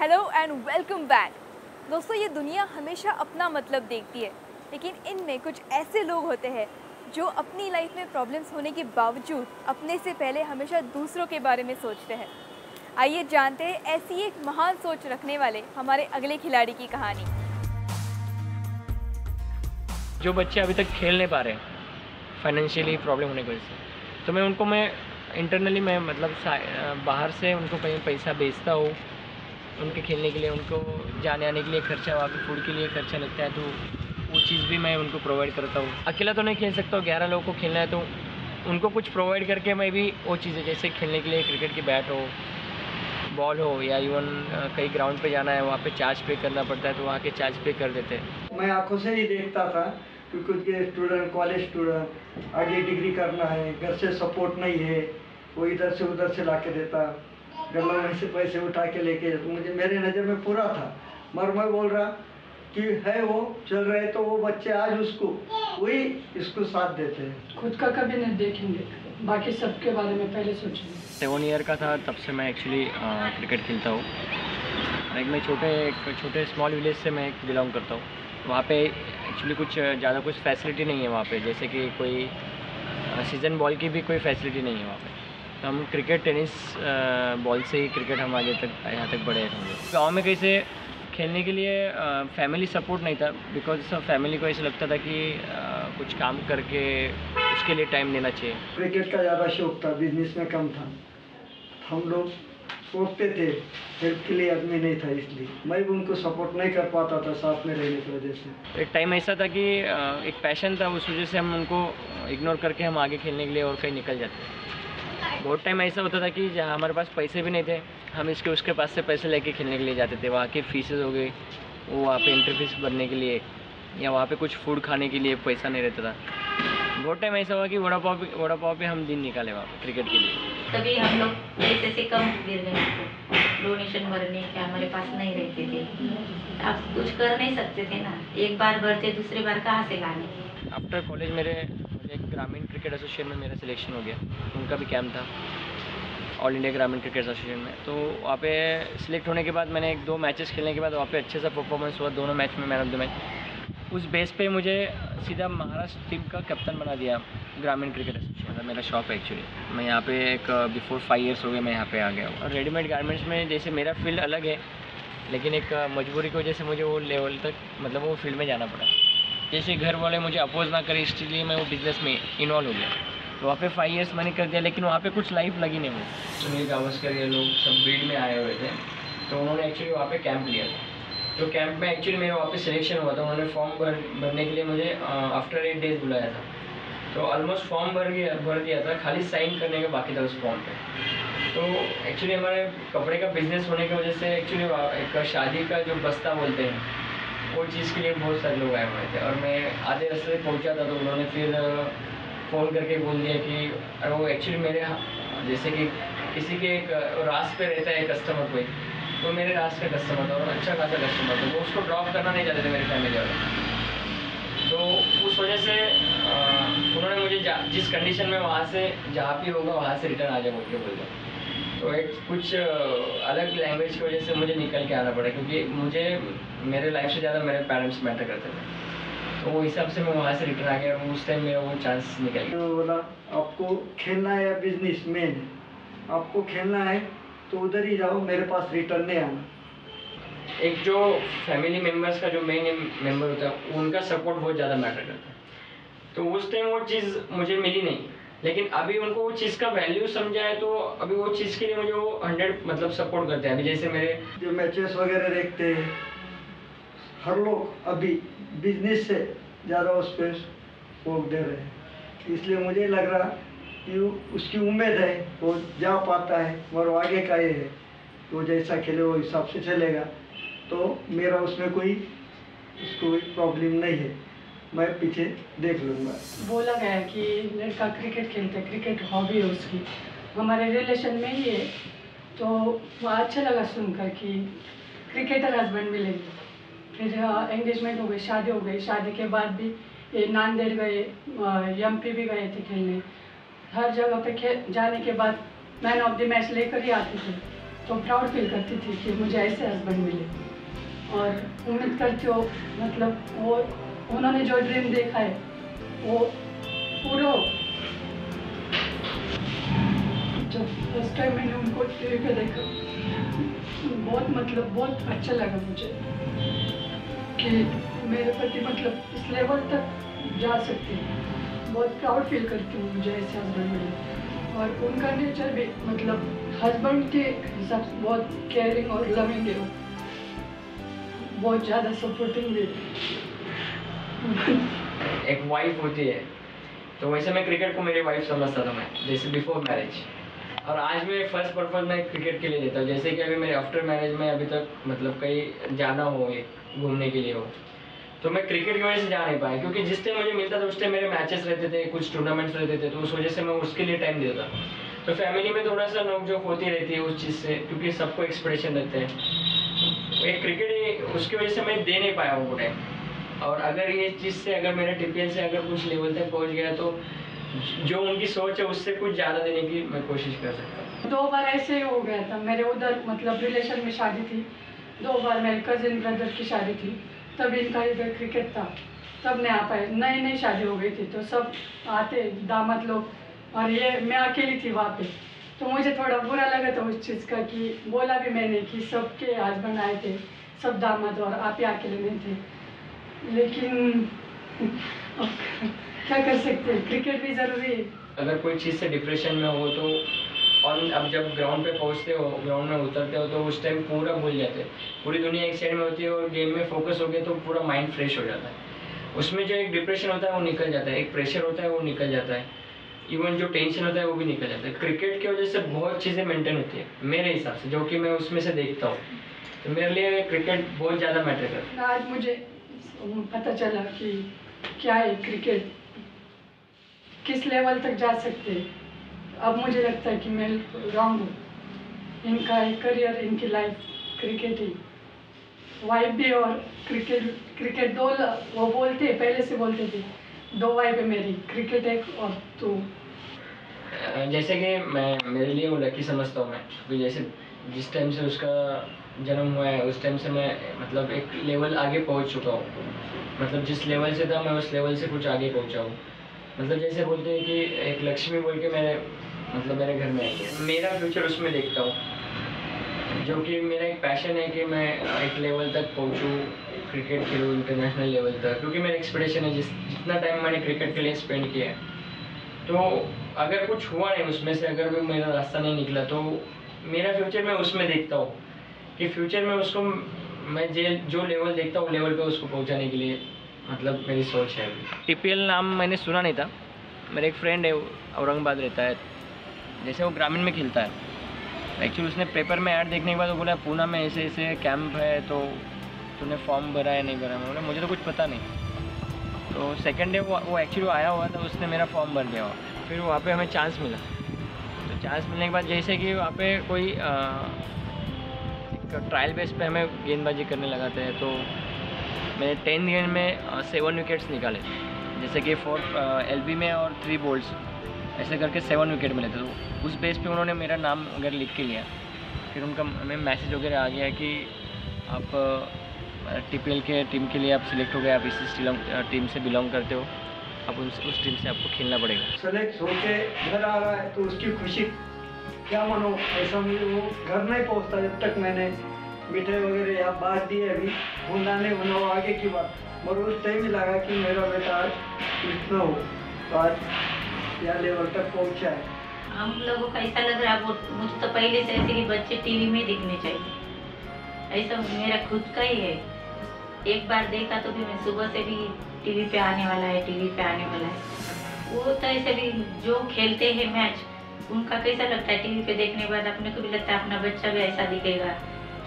Hello and welcome back दोस्तों। ये दुनिया हमेशा अपना मतलब देखती है, लेकिन इनमें कुछ ऐसे लोग होते हैं जो अपनी लाइफ में प्रॉब्लम्स होने के बावजूद अपने से पहले हमेशा दूसरों के बारे में सोचते हैं। आइए जानते हैं ऐसी एक महान सोच रखने वाले हमारे अगले खिलाड़ी की कहानी। जो बच्चे अभी तक खेल नहीं पा रहे फाइनेंशियली प्रॉब्लम होने की वजह से, तो मैं इंटरनली मतलब बाहर से उनको कहीं पैसा भेजता हूँ उनके खेलने के लिए, उनको जाने आने के लिए खर्चा, वहाँ पे फूड के लिए खर्चा लगता है, तो वो चीज़ भी मैं उनको प्रोवाइड करता हूँ। अकेला तो नहीं खेल सकता हूँ, 11 लोगों को खेलना है, तो उनको कुछ प्रोवाइड करके मैं भी वो चीज़ें जैसे खेलने के लिए क्रिकेट की बैट हो, बॉल हो, या इवन कहीं ग्राउंड पर जाना है वहाँ पर चार्ज पे करना पड़ता है, तो वहाँ के चार्ज पे कर देते हैं। मैं आँखों से ही देखता था कि कुछ स्टूडेंट, कॉलेज स्टूडेंट आगे डिग्री करना है, घर से सपोर्ट नहीं है, वो इधर से उधर से ला के देता, घर वालों से पैसे उठा के लेके, तो मुझे मेरे नज़र में पूरा था। मगर मैं बोल रहा कि है वो चल रहे, तो वो बच्चे आज उसको वही इसको साथ देते हैं। खुद का कभी नहीं देखेंगे, बाकी सबके बारे में पहले सोचेंगे। 7 ईयर का था तब से मैं एक्चुअली क्रिकेट खेलता हूँ। मैं एक छोटे स्मॉल विलेज से मैं बिलोंग करता हूँ। वहाँ पे एक्चुअली ज़्यादा कुछ फैसिलिटी नहीं है वहाँ पे, जैसे कि कोई सीजन बॉल की भी कोई फैसिलिटी नहीं है वहाँ पे, तो हम क्रिकेट टेनिस बॉल से ही क्रिकेट हम आगे तक यहाँ तक बढ़े हैं। गाँव में कैसे खेलने के लिए फैमिली सपोर्ट नहीं था, बिकॉज फैमिली को ऐसा लगता था कि कुछ काम करके उसके लिए टाइम देना चाहिए। क्रिकेट का ज़्यादा शौक था, बिजनेस में कम था। हम लोग सोचते थे हेल्प के लिए आदमी नहीं था, इसलिए मैं भी उनको सपोर्ट नहीं कर पाता था साथ में रहने की वजह से। एक टाइम ऐसा था कि एक पैशन था, उस वजह से हम उनको इग्नोर करके हम आगे खेलने के लिए और कहीं निकल जाते थे। बहुत टाइम ऐसा होता था कि जहाँ हमारे पास पैसे भी नहीं थे, हम इसके उसके पास से पैसे लेके खेलने के लिए जाते थे। वहाँ के फीसेज हो गए, वो वहाँ पे एंट्री फीस भरने के लिए, या वहाँ पे कुछ फूड खाने के लिए पैसा नहीं रहता था। बहुत टाइम ऐसा हुआ कि वड़ा पाव पे हम दिन निकाले वहाँ पे क्रिकेट के लिए। तभी हम लोग पैसे से कम गिर गए, डोनेशन भरने के हमारे पास नहीं रहते थे, आप कुछ कर नहीं सकते थे ना, एक बार भरते दूसरे बार कहाँ से लाने। आफ्टर कॉलेज मेरे एक ग्रामीण क्रिकेट एसोसिएशन में मेरा सिलेक्शन हो गया। उनका भी कैम्प था all India Gramin cricket association में, तो वहाँ पे सिलेक्ट होने के बाद मैंने 1-2 मैचेस खेलने के बाद वहाँ पे अच्छे सा परफॉर्मेंस हुआ। दोनों मैच में मैन ऑफ द मैच। उस बेस पे मुझे सीधा महाराष्ट्र टीम का कैप्टन बना दिया। ग्रामीण क्रिकेट एसोसिएशन मेरा शॉप है एक्चुअली। मैं यहाँ पर एक बिफोर 5 ईयर्स हो गए मैं यहाँ पर आ गया। और रेडीमेड गारमेंट्स में जैसे मेरा फील्ड अलग है, लेकिन एक मजबूरी की वजह से मुझे वो लेवल तक मतलब वो फील्ड में जाना पड़ा। जैसे घर वाले मुझे अपोज ना करें इसलिए मैं वो बिज़नेस में इन्वॉल्व हो गया। तो वहाँ पे 5 ईयर्स मैंने कर दिया, लेकिन वहाँ पे कुछ लाइफ लगी नहीं मुझे। सुनील गावस्कर ये लोग सब बीड में आए हुए थे, तो उन्होंने एक्चुअली वहाँ पे कैंप लिया था। तो कैंप में एक्चुअली मेरा वहाँ पे सिलेक्शन हुआ था। उन्होंने फॉर्म भरने के लिए मुझे आफ्टर 8 डेज बुलाया था, तो ऑलमोस्ट फॉर्म भर दिया था, खाली साइन करने का बाकी था उस फॉर्म पे। तो एक्चुअली हमारे कपड़े का बिजनेस होने की वजह से एक्चुअली एक शादी का जो बस्ता बोलते हैं वो चीज़ के लिए बहुत सारे लोग आए हुए थे। और मैं आधे रास्ते पहुंचा था, तो उन्होंने फिर फ़ोन करके बोल दिया कि वो एक्चुअली मेरे जैसे कि किसी के रास पे रहता है कस्टमर कोई, तो मेरे रास का कस्टमर था और अच्छा खासा कस्टमर था, वो उसको ड्रॉप करना नहीं चाहते थे मेरे फैमिली वाले। तो उस वजह से उन्होंने मुझे जिस कंडीशन में वहाँ से जहाँ भी होगा वहाँ से रिटर्न आ जाए बोल के बोल दिया। तो एक कुछ अलग लैंग्वेज की वजह से मुझे निकल के आना पड़ा, क्योंकि मुझे मेरे लाइफ से ज़्यादा मेरे पेरेंट्स मैटर करते थे, तो वो हिसाब से मैं वहाँ से रिटर्न आ गया। और उस टाइम मेरा वो चांस निकल गया। बोला आपको खेलना है या बिजनेस मैन, आपको खेलना है तो उधर ही जाओ, मेरे पास रिटर्न नहीं आना। एक जो फैमिली मेम्बर्स का जो मेन मेम्बर होता है उनका सपोर्ट बहुत ज़्यादा मैटर करता है, तो उस टाइम वो चीज़ मुझे मिली नहीं। लेकिन अभी उनको वो चीज़ का वैल्यू समझा है, तो अभी वो चीज़ के लिए मुझे वो 100 मतलब सपोर्ट करते हैं। अभी जैसे मेरे जो मैचेस वगैरह देखते हैं हर लोग अभी बिजनेस से ज़्यादा उस पर फोकस दे रहे हैं, इसलिए मुझे लग रहा कि उसकी उम्मीद है वो जा पाता है और आगे का ये है वो जैसा खेले वो हिसाब से चलेगा, तो मेरा उसमें कोई प्रॉब्लम नहीं है, मैं पीछे देख लूँगा। बोला गया कि लड़का क्रिकेट खेलता है, क्रिकेट हॉबी है उसकी, हमारे रिलेशन में ही है, तो वह अच्छा लगा सुनकर कि क्रिकेटर हस्बैंड मिलेंगे। फिर एंगेजमेंट हो गई, शादी हो गई। शादी के बाद भी ये नांदेड़ गए, MP भी गए थे खेलने। हर जगह पे जाने के बाद मैन ऑफ द मैच लेकर ही आते थे। तो प्राउड फील करती थी कि मुझे ऐसे हस्बैंड मिले। और उम्मीद करती हो मतलब वो उन्होंने जो ड्रीम देखा है वो पूरा जब फर्स्ट टाइम मैंने उनको टीवी पे देखा बहुत मतलब बहुत अच्छा लगा मुझे कि मेरे पति मतलब इस लेवल तक जा सकते हैं। बहुत प्राउड फील करती हूँ मुझे ऐसे हस्बैंड मिले। और उनका नेचर भी मतलब हस्बैंड के हिसाब से बहुत केयरिंग और लविंग है, बहुत ज़्यादा सपोर्टिंग भी। एक वाइफ होती है तो वैसे मैं क्रिकेट को मेरी वाइफ समझता था मैं, जैसे बिफोर मैरिज। और आज भी फर्स्ट पर्पज मैं क्रिकेट के लिए देता हूँ। जैसे कि अभी मेरे आफ्टर मैरिज में अभी तक मतलब कहीं जाना हो, घूमने के लिए हो, तो मैं क्रिकेट की वजह से जा नहीं पाया, क्योंकि जिस टाइम मुझे मिलता था उस टाइम मेरे मैचेस रहते थे, कुछ टूर्नामेंट्स रहते थे, तो उस वजह से मैं उसके लिए टाइम देता। तो फैमिली में थोड़ा सा नोकझोंक होती रहती है उस चीज़ से, क्योंकि सबको एक्सपेक्टेशन रहते हैं एक क्रिकेट, उसकी वजह से मैं दे नहीं पाया वो टाइम। और अगर ये चीज़ से अगर मेरे TPL से अगर कुछ लेवल तक पहुँच गया तो जो उनकी सोच है उससे कुछ ज़्यादा देने की मैं कोशिश कर सकता हूँ। 2 बार ऐसे ही हो गया था मेरे उधर, मतलब रिलेशन में शादी थी 2 बार, मेरे कजिन ब्रदर की शादी थी, तब इनका इधर क्रिकेट था, तब नहीं आ पाए। नई नई शादी हो गई थी तो सब आते दामाद लोग, और ये मैं अकेली थी वहाँ पे, तो मुझे थोड़ा बुरा लगा था उस चीज़ का। कि बोला भी मैंने कि सबके हस्बैंड आए थे, सब दामाद, और आप ही अकेले नहीं थे। लेकिन क्या कर सकते हैं, क्रिकेट भी ज़रूरी है। अगर कोई चीज़ से डिप्रेशन में हो तो, और अब जब ग्राउंड पे पहुंचते हो, ग्राउंड में उतरते हो, तो उस टाइम पूरा भूल जाते हैं, पूरी दुनिया एक साइड में होती है और गेम में फोकस हो गए तो पूरा माइंड फ्रेश हो जाता है। उसमें जो एक डिप्रेशन होता है वो निकल जाता है, एक प्रेशर होता है वो निकल जाता है, इवन जो टेंशन होता है वो भी निकल जाता है। क्रिकेट की वजह से बहुत चीज़ें मेंटेन होती है मेरे हिसाब से, जो कि मैं उसमें से देखता हूँ, तो मेरे लिए क्रिकेट बहुत ज़्यादा मैटर करता है। आज मुझे पता चला कि क्या है क्रिकेट, किस लेवल तक जा सकते हैं। अब मुझे लगता है कि मैं रॉन्ग हूँ, इनका करियर, इनकी लाइफ क्रिकेट ही, वाइफ भी और क्रिकेट। क्रिकेट 2 वो बोलते, पहले से बोलते थे 2 वाइफ है मेरी, क्रिकेट एक और 2। जैसे कि मैं मेरे लिए वो लकी समझता हूँ मैं, क्योंकि जैसे जिस टाइम से उसका जन्म हुआ है उस टाइम से मैं मतलब एक लेवल आगे पहुँच चुका हूँ। मतलब जिस लेवल से था मैं उस लेवल से कुछ आगे पहुँचा हूँ। मतलब जैसे बोलते हैं कि एक लक्ष्मी बोल के मेरे मतलब मेरे घर में आई है, मेरा फ्यूचर उसमें देखता हूँ, जो कि मेरा एक पैशन है कि मैं एक लेवल तक पहुँचूँ, क्रिकेट खेलूँ इंटरनेशनल लेवल तक, क्योंकि मेरा एक्सपेक्टेशन है जितना टाइम मैंने क्रिकेट के लिए स्पेंड किया है। तो अगर कुछ हुआ नहीं उसमें से, अगर भी मेरा रास्ता नहीं निकला, तो मेरा फ्यूचर मैं उसमें देखता हूँ कि फ्यूचर में उसको मैं जो लेवल देखता हूँ लेवल पर उसको पहुँचाने के लिए मतलब मेरी सोच है। TPL नाम मैंने सुना नहीं था। मेरे एक फ्रेंड है, औरंगाबाद रहता है, जैसे वो ग्रामीण में खेलता है। एक्चुअली उसने पेपर में ऐड देखने के बाद वो बोला पूना में ऐसे ऐसे कैंप है, तो तूने फॉर्म भरा है नहीं भरा है? बोला मुझे तो कुछ पता नहीं। तो सेकेंड डे वो एक्चुअली आया हुआ था, उसने मेरा फॉर्म भर दिया हुआ। फिर वहाँ पर हमें चांस मिला। तो चांस मिलने के बाद जैसे कि वहाँ पर कोई ट्रायल बेस पर हमें गेंदबाजी करने लगाते हैं, तो मैंने 10 गेंद में 7 विकेट्स निकाले, जैसे कि 4 LB में और 3 बॉल्स, ऐसे करके 7 विकेट मिले थे। तो उस बेस पे उन्होंने मेरा नाम वगैरह लिख के लिया। फिर उनका हमें मैसेज वगैरह आ गया कि आप TPL के टीम के लिए आप सिलेक्ट हो गए, आप इसी टीम से बिलोंग करते हो, आप उस टीम से आपको खेलना पड़ेगा। सेलेक्ट होके घर आ रहा है तो उसकी खुशी क्या मानो, ऐसा मुझे वो घर नहीं पहुँचता जब तक मैंने मिठाई वगैरह यहाँ बांट दी है। अभी होना नहीं होना हो आगे की बात, मगर उस टाइम ही लगा कि मेरा बेटा आज इतना हो, तो आज यहाँ लेवल तक पहुँचा है। हम लोगों का ऐसा लग रहा है, मुझे तो पहले से ऐसे कि बच्चे टीवी में दिखने चाहिए, ऐसा मेरा खुद का ही है। एक बार देखा तो भी मैं सुबह से भी टीवी पे आने वाला है, टीवी पे आने वाला है। वो तो ऐसे भी जो खेलते हैं मैच उनका कैसा लगता है, टीवी पे देखने के बाद अपने को भी लगता है अपना बच्चा भी ऐसा दिखेगा।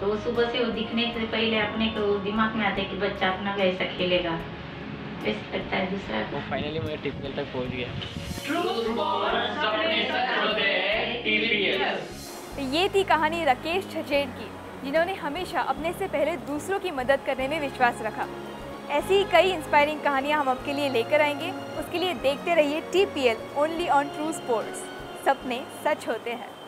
तो सुबह से वो दिखने से पहले अपने को दिमाग में आता है कि बच्चा अपना भी ऐसा खेलेगा, ऐसा लगता है। दूसरा वो फाइनली मैं TPL तक पहुंच गया। ट्रू स्पोर्ट्स अपने साथ होते हैं TPL। ये थी कहानी राकेश छजेड की, जिन्होंने हमेशा अपने से पहले दूसरों की मदद करने में विश्वास रखा। ऐसी ही कई इंस्पायरिंग कहानियाँ हम आपके लिए लेकर आएंगे, उसके लिए देखते रहिए TPL only on true sports. सपने सच होते हैं।